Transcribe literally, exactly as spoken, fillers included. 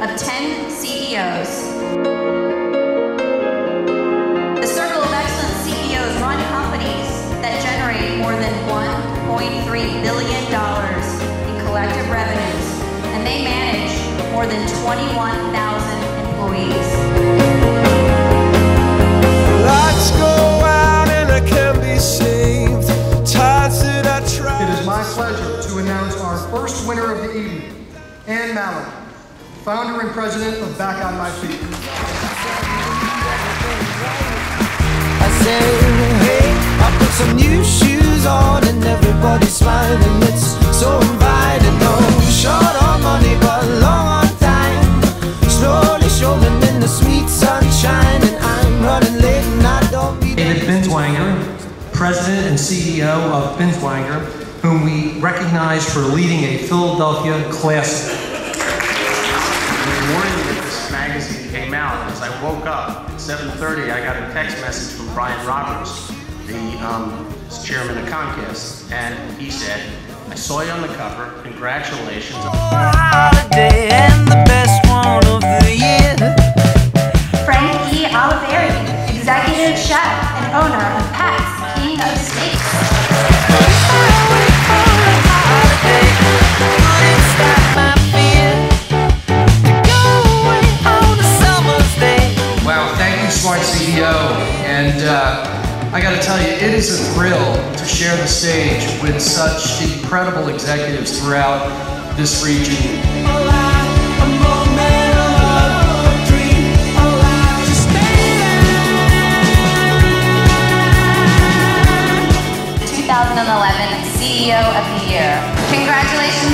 of ten C E Os. The Circle of Excellence C E Os run companies that generate more than one point three billion dollars in collective revenues, and they manage more than twenty-one thousand employees. Let's go out and I can be saved. Times that I tried. It is my pleasure to announce our first winner of the evening, Ann Mallow, founder and president of Back on My Feet. I say, hey, I put some new shoes on and everybody's smiling. It's so inviting. No short on money, but long on time. Slowly showing in the sweet sunshine, and I'm running late and I don't be there. David Binswanger, president and C E O of Binswanger, whom we recognize for leading a Philadelphia classic. The morning that this magazine came out, as I woke up at seven thirty, I got a text message from Brian Roberts, the um, chairman of Comcast, and he said, "I saw you on the cover, congratulations." Holiday and the best one of the year. Frank E. Oliveri, executive chef and owner of Pat's King of Steaks. Wow, thank you, Smart C E O. And uh, I gotta tell you, it is a thrill to share the stage with such incredible executives throughout this region. The twenty eleven C E O of the Year. Congratulations.